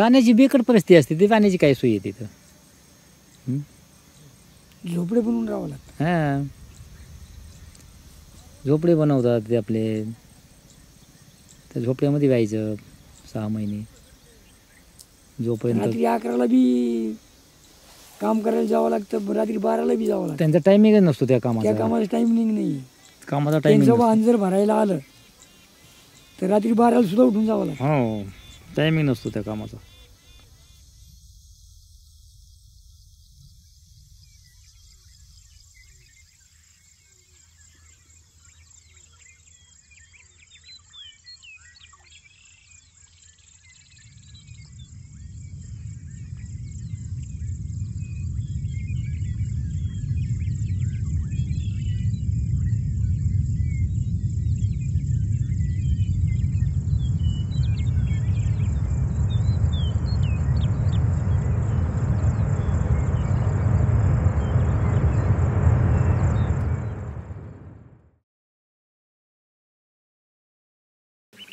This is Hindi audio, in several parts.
राहण्याची बेकट परिस्थिती असते, ती पाण्याची काय सोय आहे तिथं? झोपडे बनवून राहावं लागतं. हां, झोपडे बनवतात ते आपले, त्या झोपड्यामध्ये व्हायचं 6 महिने. जोपर्यंत रात्री 11ला बी काम करायला जावं लागतं, रात्री 12ला बी जावं लागतं. त्यांचा टायमिंग नसतो त्या कामाचा. त्या कामाचा टायमिंग नाही, कामाचा टायमिंग नसतो. अंजर भरायला आलं तर रात्री 12ला सुद्धा उठून जावं लागतं. हो, टायमिंग नसतो त्या कामाचा.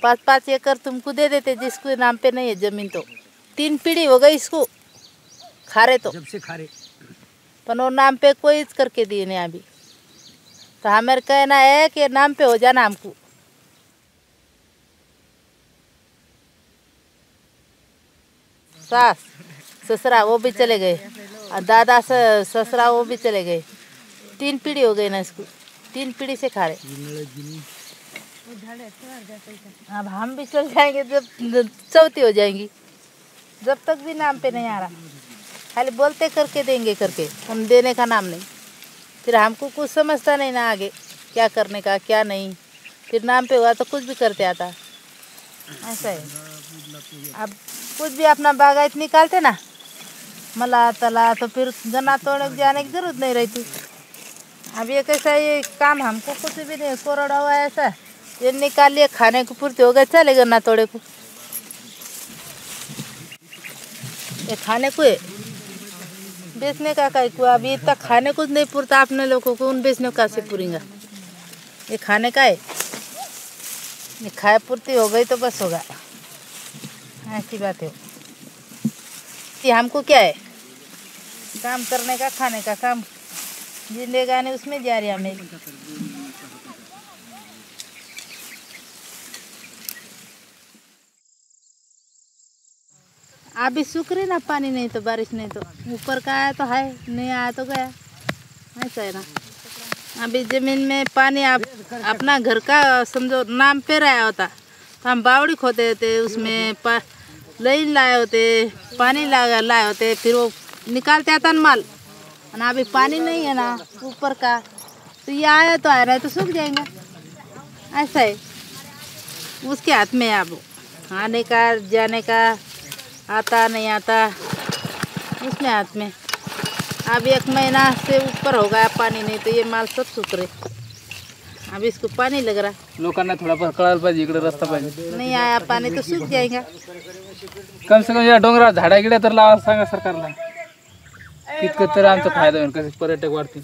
पाँच पाँच एकड़ तुमको दे देते, जिसको नाम पे नहीं है जमीन, तो 3 पीढ़ी हो गई इसको खारे, तो जब से खारे पर वो नाम पे कोई करके दिए नहीं अभी तो. हमारे कहना है कि नाम पे हो जाना हमको. सास ससुरा वो भी चले गए, दादा ससुरा वो भी चले गए. 3 पीढ़ी हो गई ना इसको, 3 पीढ़ी से खारे. अब हम भी चल जाएंगे, जब 4थी हो जाएंगी. जब तक भी नाम पे नहीं आ रहा, खाली बोलते करके देंगे करके, हम देने का नाम नहीं. फिर हमको कुछ समझता नहीं ना आगे क्या करने का क्या नहीं. फिर नाम पे हुआ तो कुछ भी करते आता, ऐसा है. अब कुछ भी अपना बागायत निकालते ना मला तला, तो फिर गन्ना तोड़ने जाने की जरूरत नहीं रहती. अब ये कैसा ये काम हमको कुछ भी नहीं, कोरोना हुआ ऐसा, ये निकालिए खाने को पूर्ति हो गए, चले गन्ना तोड़े को. ये खाने को है, बेचने का काय को. अभी इतना खाने को नहीं पूरता अपने लोगों को, उन बेचने का से पूरेगा. ये खाने का है, ये खाए पूर्ति हो गई तो बस होगा, ऐसी बात है. ये हमको क्या है, काम करने का, खाने का काम जिंदगा ने उसमें जा रही हमें. अभी सूख रही ना, पानी नहीं तो बारिश नहीं तो, ऊपर का आया तो है, नहीं आया तो गया, ऐसा है ना. अभी जमीन में पानी अपना घर का समझो नाम पे रहा होता तो हम बावड़ी खोते होते, उसमें लाइन लाए होते, पानी लाए होते, फिर वो निकालते आता ना माल. ना अभी पानी नहीं है ना ऊपर का, तो ये आया तो आया, नहीं तो सूख जाएंगे, ऐसा है. उसके हाथ में है अब आने का जाने का, आता नहीं आता उसमें हाथ में. अब 1 महीना से ऊपर हो गया पानी नहीं तो ये माल सब सूख रहे. अब इसको पानी लग रहा, लोकांना थोड़ा कळायला पाहिजे इकडे रस्ता पाहिजे. नहीं आया पानी तो सूख जाएगा. कम से कम या डोंगरावर झाडा गिड्या तर लावा सांगा सरकारला, तितकं तर आमचा फायदा होईल, कसे पर्यटक वाढतील.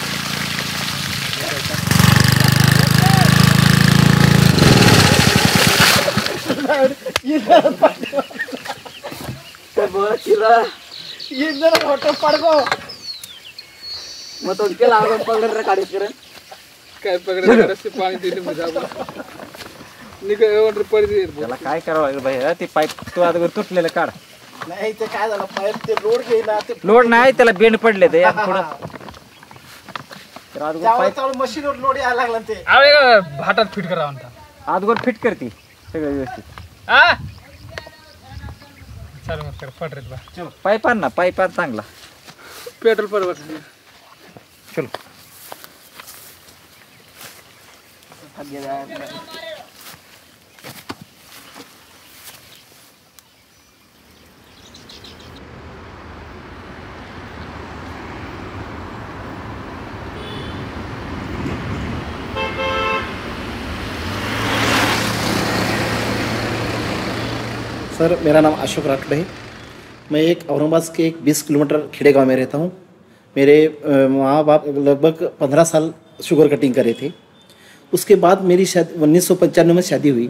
ये जरा फोटो पड़गो मत उनके लाग पकड़ रे काढीस रे काय पकड़ रे से पाणी देते मजाबा निकळ ऑर्डर पडली. त्याला काय करावं भैया, ती पाईप तो आता तुटलेलं काढ. नाही ते काय झालं पाईप ते लोड घेईना, ते लोड नाही त्याला बेंड पडले ते थोडं त्यावर मशीनवर लोड यायला लागला ते. अरे भाटात फिट करा म्हणता, आदगोर फिट करती सगळं व्यवस्थित. आ चालू मत कर पडरेत बा, पाईप आण ना, पाईप आण चांगला. पेट्रोल पर चलो सर, मेरा नाम अशोक राठौड़ है। मैं एक औरंगाबाद के एक 20 किलोमीटर खेड़े गाँव में रहता हूँ। मेरे माँ बाप लगभग 15 साल शुगर कटिंग करे थे। उसके बाद मेरी शादी 1995 में शादी हुई।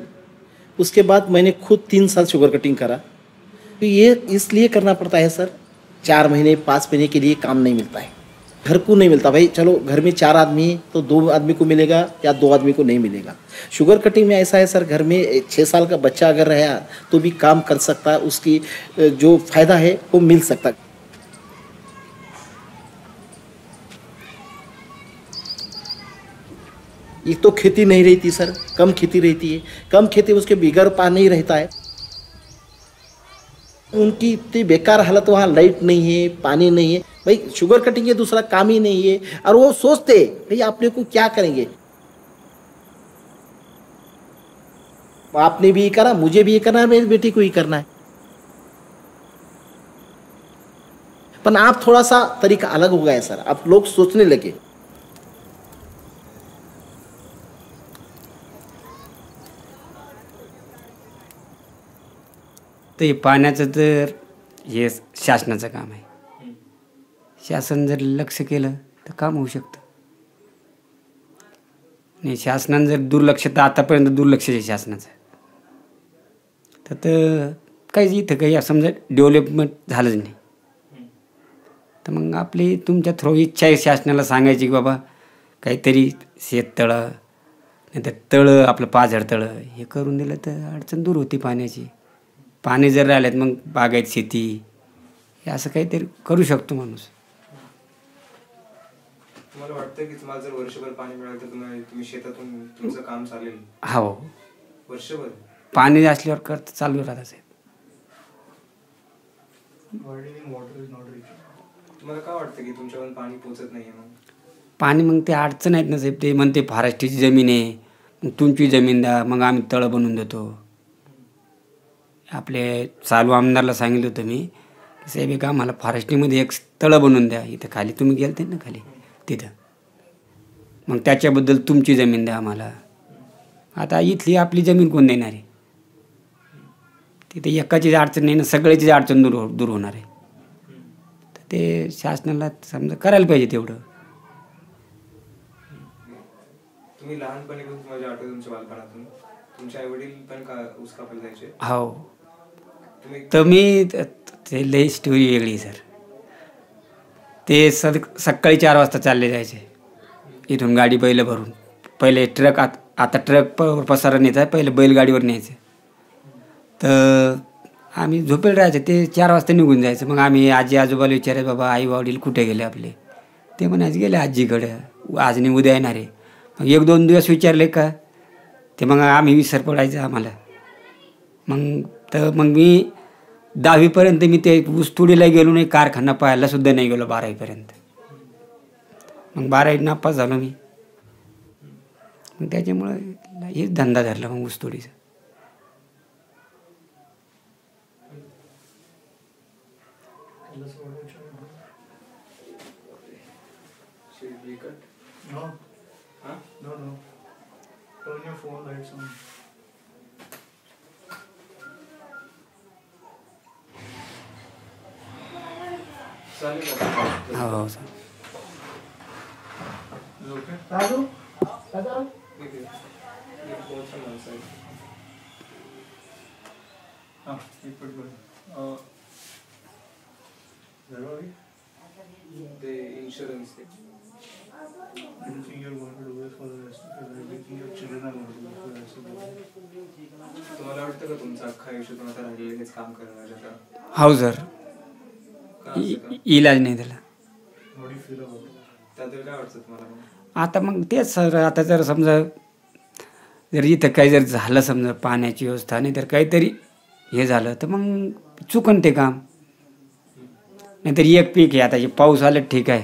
उसके बाद मैंने खुद 3 साल शुगर कटिंग करा। तो ये इसलिए करना पड़ता है सर, 4 महीने 5 महीने के लिए काम नहीं मिलता है, घर को नहीं मिलता। भाई चलो घर में 4 आदमी तो 2 आदमी को मिलेगा या 2 आदमी को नहीं मिलेगा। शुगर कटिंग में ऐसा है सर, घर में 6 साल का बच्चा अगर रहा तो भी काम कर सकता है, उसकी जो फ़ायदा है वो मिल सकता है। ये तो खेती नहीं रहती सर, कम खेती रहती है। कम खेती उसके बिगर पानी नहीं रहता है। उनकी इतनी बेकार हालत, वहाँ लाइट नहीं है, पानी नहीं है। भाई शुगर कटिंग है, दूसरा काम ही नहीं है। और वो सोचते भाई आपने को क्या करेंगे। आपने भी ये करा, मुझे भी ये करना है, मेरी बेटी को ही करना है। पर आप थोड़ा सा तरीका अलग हो गया है सर, आप लोग सोचने लगे। तो हे पाण्याचं तर हे शासनाचं काम आहे। शासन जर लक्ष केलं तर काम होऊ शकतं। आणि शासनाने जर दुर्लक्ष, तर आतापर्यंत दुर्लक्ष आहे शासनाचं, तर काहीच इथं काही समजा डेव्हलपमेंट झालंच नाही। तर मग आपली तुमच्या थ्रू इच्छा आहे शासनाला सांगायची की बाबा काहीतरी शेततळं नाहीतर तळं आपलं पाझर तळं हे करून दिलं तर अडचण दूर होती पाण्याची। पाणी जर राहिलं मग बागायत शेती हे असं काहीतरी करू शकतो माणूस। तुम्हाला वाटतं की तुम्हाला जर वर्षभर पाणी मिळालं तर तुम्ही शेतातून तुमचं काम चालेल? हो, वर्षभर पाणी असल्यावर करत चालू राहत असेल। तुम्हाला काय वाटतं की तुमच्याकडून पाणी पोहोचत नाहीये? मग पाणी मग ते अडचण आहेत ना साहेब, ते म्हणते फॉरेस्टची जमीन आहे, तुमची जमीन द्या, मग आम्ही तळ बनवून देतो। आपले चालू आमदारला सांगितलं होतं मी की साहेब एक आम्हाला फॉरेस्टमध्ये एक तळं बनवून द्या, इथं खाली तुम्ही गेलते ना खाली तिथं, मग त्याच्याबद्दल तुमची जमीन द्या आम्हाला। आता इथली आपली जमीन कोण देणार आहे? तिथे एकाची अडचण नाही ना, सगळ्याची अडचण दूर होणार आहे। तर ते शासनाला समजा करायला पाहिजे तेवढं। तुम्ही लहानपणी तुमच्या बालपणातून तुमच्या आईवडील पण का उसका पण जायचे? हो, तर मी ते लई स्टोरी वेगळी सर। ते सकाळी 4 वाजता चालले जायचे इथून गाडी बैल भरून। पहिले ट्रक, आता ट्रक पसारा न्यायचा, पहिले बैलगाडीवर न्यायचं। तर आम्ही झोपेल राहायचे, ते 4 वाजता निघून जायचं। मग आम्ही आजी आजोबाला विचारायचं बाबा आई वडील कुठे गेले आपले? ते म्हणायचे गेले आजीकडे, आज नाही उद्या येणार आहे। मग 1-2 दिवस विचारले का ते मग आम्ही विसर पडायचं आम्हाला। मग तर मग मी 10वीपर्यंत मी ते ऊसतोडीला गेलो नाही, कारखाना पाहायला सुद्धा नाही गेलो 12वीपर्यंत। मग 12वी नापास झालो मी, मग त्याच्यामुळे हेच धंदा धरला मग ऊसतोडीचा। हाउ सर, इलाज नाही दिला आता। मग तेच सर, आता जर समजा जर इथं काही जर झालं, समजा पाण्याची व्यवस्था नाही तर काहीतरी हे झालं तर मग चुकन ते काम। नहीं तर एक पीक आहे. आता जे पाऊस आला ठीक आहे,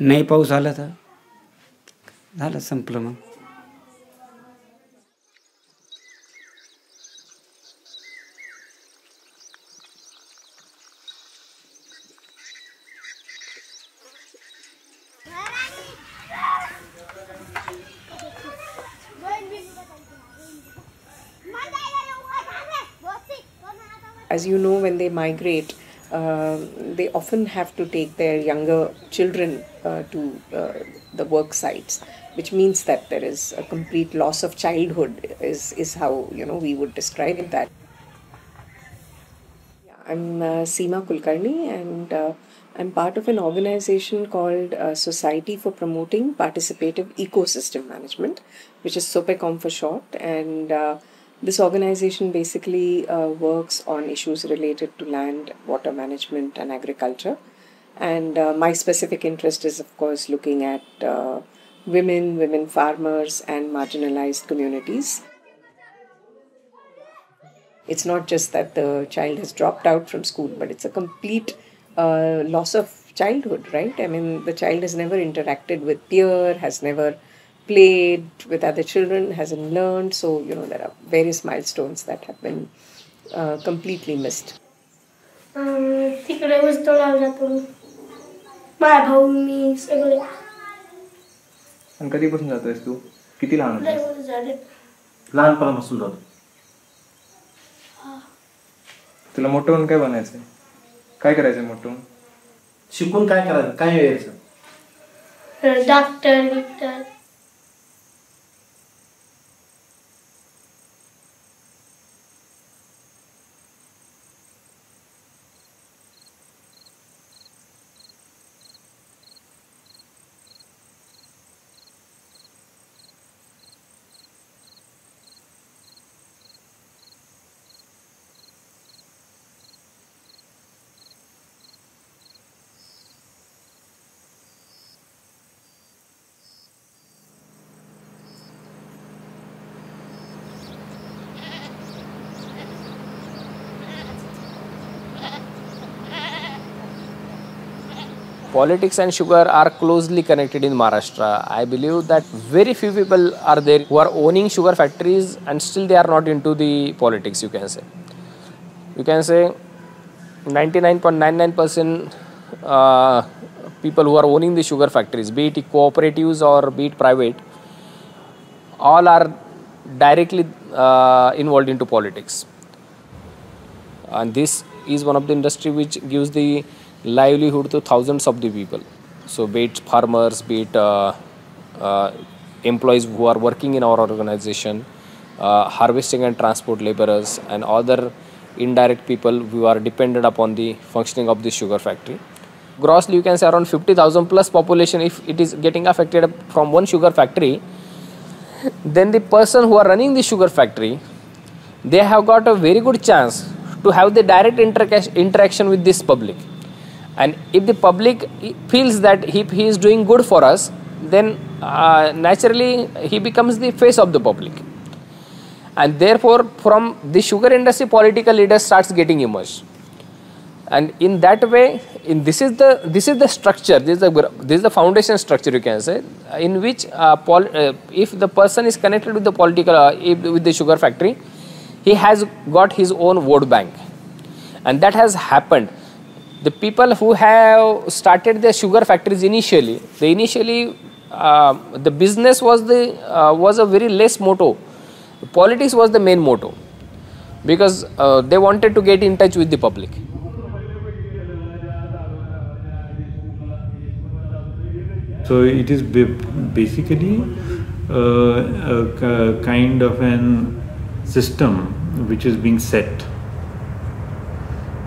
नाही पाऊस आला तर झालं संपलं. मग as you know, when they migrate, they often have to take their younger children to the work sites, which means that there is a complete loss of childhood is how, you know, we would describe that. I'm Seema Kulkarni, and I'm part of an organization called Society for Promoting Participative Ecosystem Management, which is SOPECOM for short. And this organization basically works on issues related to land, water management and agriculture. And my specific interest is, of course, looking at women farmers and marginalized communities. It's not just that the child has dropped out from school, but it's a complete loss of childhood, right? I mean, the child has never interacted with peer, has never played with other children, hasn't learned. So, you know, there are various milestones that have been completely missed. Doctor. Politics and sugar are closely connected in Maharashtra. I believe that very few people are there who are owning sugar factories and still they are not into the politics, you can say. You can say 99.99% people who are owning the sugar factories, be it cooperatives or be it private, all are directly involved into politics. And this is one of the industry which gives the livelihood to thousands of the people. So be it farmers, be it employees who are working in our organization, harvesting and transport laborers and other indirect people who are dependent upon the functioning of the sugar factory. Grossly you can say around 50,000 plus population, if it is getting affected from one sugar factory, then the person who are running the sugar factory, they have got a very good chance to have the direct interaction with this public. And if the public feels that if he is doing good for us, then naturally he becomes the face of the public. And therefore, from the sugar industry, political leaders starts getting emerged. And in that way, this is the structure, this is the foundation structure, you can say, in which if the person is connected with the political with the sugar factory, he has got his own vote bank, and that has happened. The people who have started their sugar factories initially, the business was a very less motto. Politics was the main motto, because they wanted to get in touch with the public. So it is basically a kind of an system which is being set,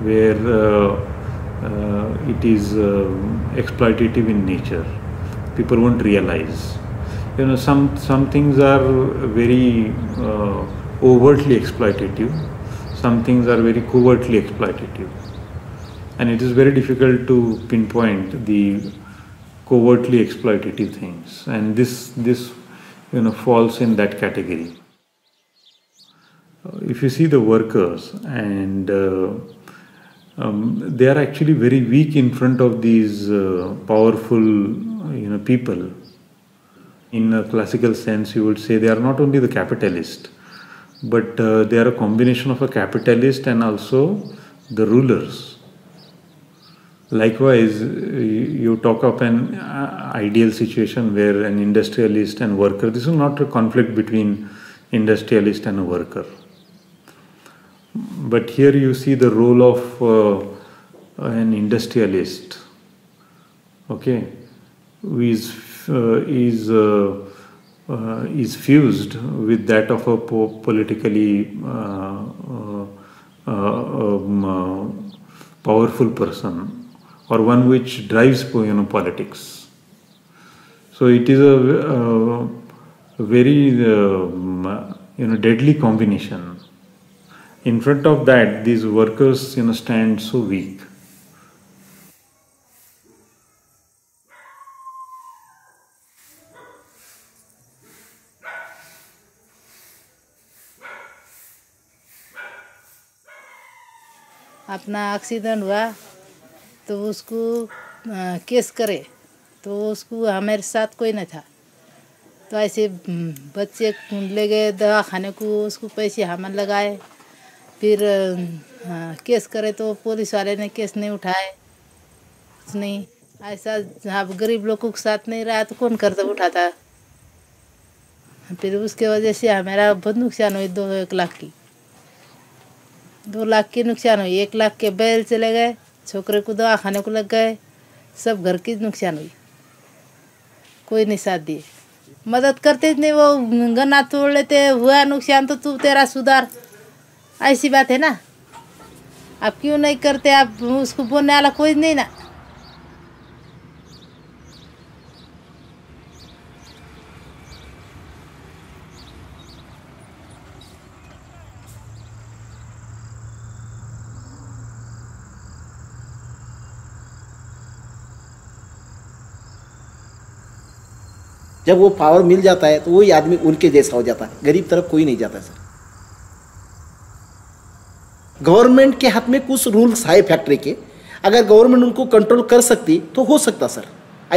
where it is exploitative in nature. People won't realize. You know, some things are very overtly exploitative. Some things are very covertly exploitative. And it is very difficult to pinpoint the covertly exploitative things. And this you know, falls in that category. If you see the workers and they are actually very weak in front of these powerful, people. In a classical sense, you would say they are not only the capitalist, but they are a combination of a capitalist and also the rulers. Likewise, you talk up an ideal situation where an industrialist and worker, this is not a conflict between industrialist and a worker. But here you see the role of an industrialist, okay, who is fused with that of a politically powerful person, or one which drives politics. So it is a very deadly combination. In front of that, these workers stand so weak. अपना एक्सीडेंट हुआ तो उसको केस करे तो उसको हमारे साथ कोई नहीं था, तो ऐसे बच्चे ले गए दवा खाने को, उसको पैसे हमने लगाए, फिर केस करे तो पुलिस वाले ने केस नहीं उठाए, कुछ नहीं। ऐसा आप गरीब लोगों के साथ नहीं रहा तो कौन कर्ज उठाता, फिर उसके वजह से हमारा बहुत नुकसान हुई, 2-1 लाख की, 2 लाख की नुकसान हुई, 1 लाख के बैल चले गए, छोकरे को दवा खाने को लग गए, सब घर की नुकसान हुई, कोई नहीं साथ दिए, मदद करते नहीं, वो गन्ना तोड़ लेते, हुआ नुकसान तो तू तेरा सुधार, ऐसी बात है ना। आप क्यों नहीं करते, आप उसको बोलने वाला कोई नहीं ना। जब वो पावर मिल जाता है तो वही आदमी उनके जैसा हो जाता है, गरीब तरफ कोई नहीं जाता सर। गवर्नमेंट के हाथ में कुछ रूल्स है फैक्ट्री के, अगर गवर्नमेंट उनको कंट्रोल कर सकती तो हो सकता सर।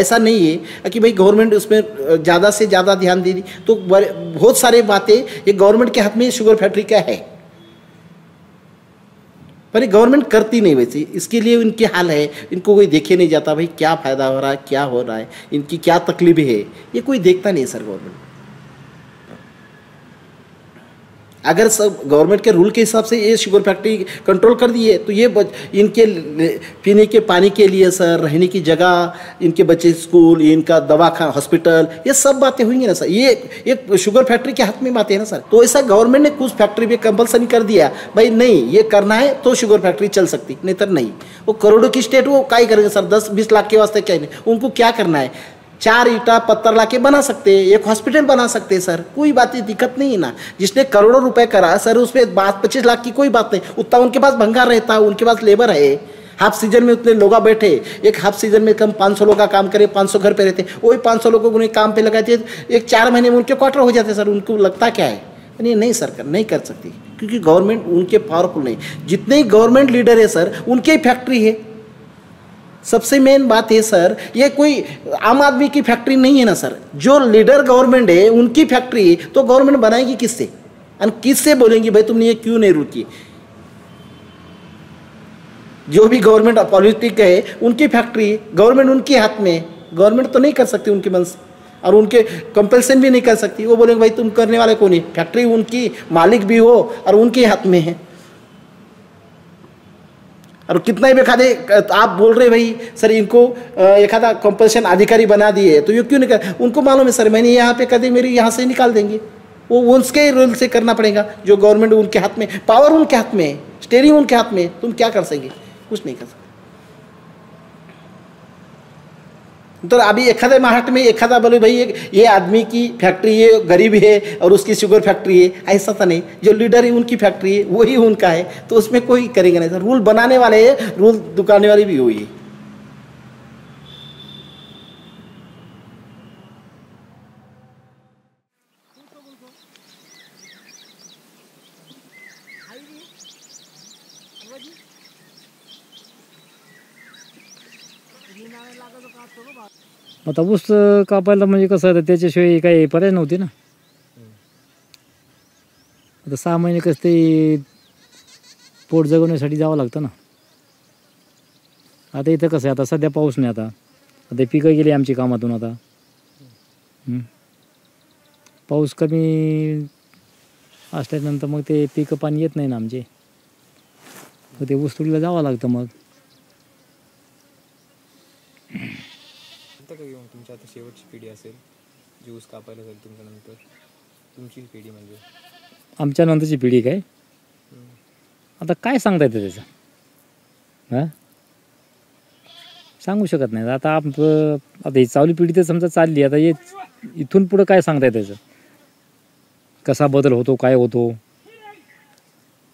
ऐसा नहीं है कि भाई गवर्नमेंट उसमें ज़्यादा से ज़्यादा ध्यान दे दी तो बहुत सारे बातें ये गवर्नमेंट के हाथ में शुगर फैक्ट्री का है, पर गवर्नमेंट करती नहीं वैसे, इसके लिए इनके हाल है, इनको कोई देखे नहीं जाता भाई क्या फ़ायदा हो रहा है, क्या हो रहा है, इनकी क्या तकलीफ है, ये कोई देखता नहीं सर। गवर्नमेंट अगर सब गवर्नमेंट के रूल के हिसाब से ये शुगर फैक्ट्री कंट्रोल कर दिए तो ये इनके पीने के पानी के लिए सर, रहने की जगह, इनके बच्चे स्कूल, इनका दवाखाना, हॉस्पिटल, ये सब बातें होंगी ना सर। ये एक शुगर फैक्ट्री के हाथ में बातें हैं ना सर। तो ऐसा गवर्नमेंट ने कुछ फैक्ट्री पे कंपल्सरी कर दिया भाई नहीं ये करना है तो शुगर फैक्ट्री चल सकती, नहीं तो नहीं। वो करोड़ों की स्टेट वो क्या करेंगे सर, 10-20 लाख के वास्ते क्या नहीं, उनको क्या करना है, 4 ईटा पत्थर लाके बना सकते हैं, 1 हॉस्पिटल बना सकते हैं सर, कोई बात दिक्कत नहीं है ना। जिसने करोड़ों रुपए करा सर उसमें 25 लाख की कोई बात नहीं, उतना उनके पास भंगार रहता है, उनके पास लेबर है, हाफ सीजन में उतने लोग बैठे, एक हाफ सीजन में कम 500 लोग का काम करे, 500 घर पे रहते, वही 500 लोगों को उन्हें काम पे लगाते, 1-4 महीने में उनके क्वार्टर हो जाते सर। उनको लगता क्या है, नहीं सरकार नहीं कर सकती, क्योंकि गवर्नमेंट उनके पावरफुल नहीं। जितने गवर्नमेंट लीडर है सर उनके ही फैक्ट्री है। सबसे मेन बात है सर, ये कोई आम आदमी की फैक्ट्री नहीं है ना सर। जो लीडर गवर्नमेंट है उनकी फैक्ट्री तो गवर्नमेंट बनाएगी किससे, और किससे बोलेंगी भाई तुमने ये क्यों नहीं रोकी। जो भी गवर्नमेंट पॉलिटिक है उनकी फैक्ट्री, गवर्नमेंट उनके हाथ में है, गवर्नमेंट तो नहीं कर सकती उनके मन से, और उनके कंपल्सन भी नहीं कर सकती। वो बोलेंगे भाई तुम करने वाले कौन है, फैक्ट्री उनकी मालिक भी हो और उनके हाथ में है। और कितना ही बेखादे आप बोल रहे भाई सर इनको एखादा कंपल्शन अधिकारी बना दिए तो ये क्यों नहीं कर, उनको मालूम है सर मैंने यहाँ पे कर दी, मेरी यहाँ से निकाल देंगे। वो उसके रूल से करना पड़ेगा, जो गवर्नमेंट उनके हाथ में, पावर उनके हाथ में, स्टेयरिंग उनके हाथ में, तुम क्या कर सकेंगे, कुछ नहीं कर सकते। तो अभी एखादे महाराष्ट्र में एखादा बोले भाई ये आदमी की फैक्ट्री है, गरीब है और उसकी शुगर फैक्ट्री है, ऐसा तो नहीं। जो लीडर है उनकी फैक्ट्री है, वही उनका है, तो उसमें कोई करेंगे नहीं सर। रूल बनाने वाले है, रूल दुकाने वाली भी हुई है। आता ऊस कापायला म्हणजे कसं आहे, त्याच्याशिवाय काही पर्याय नव्हती ना। आता 6 महिने कसं ते पोट जगवण्यासाठी जावं लागतं ना। आता इथं कसं आहे, आता सध्या पाऊस नाही, आता आता पिकं गेली आमची कामातून। आता पाऊस कमी असल्यानंतर मग ते पिकं पाणी येत नाही ना आमचे, मग ते ऊस तोडीला जावं लागतं। मग तुमच्या आता शेवटची पिढी असेल जी ऊस कापायला जाईल, तुमच्यानंतर तुमची पिढी म्हणजे आमच्या नंतरची पिढी काय आता काय सांगता येतं त्याचं, हां सांगू शकत नाही। आता आमचं आता ही चालू पिढी तर समजा चालली, आता हे इथून पुढं काय सांगता येतं त्याचं, कसा बदल होतो, काय होतो,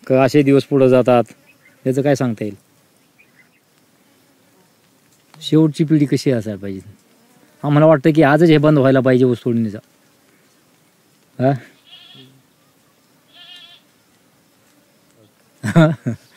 का असे दिवस पुढं जातात, याचं काय सांगता येईल। शेवटची पिढी कशी असायला पाहिजे आम्हाला वाटतं की आजच हे बंद व्हायला पाहिजे ऊस तोडणीचा। हां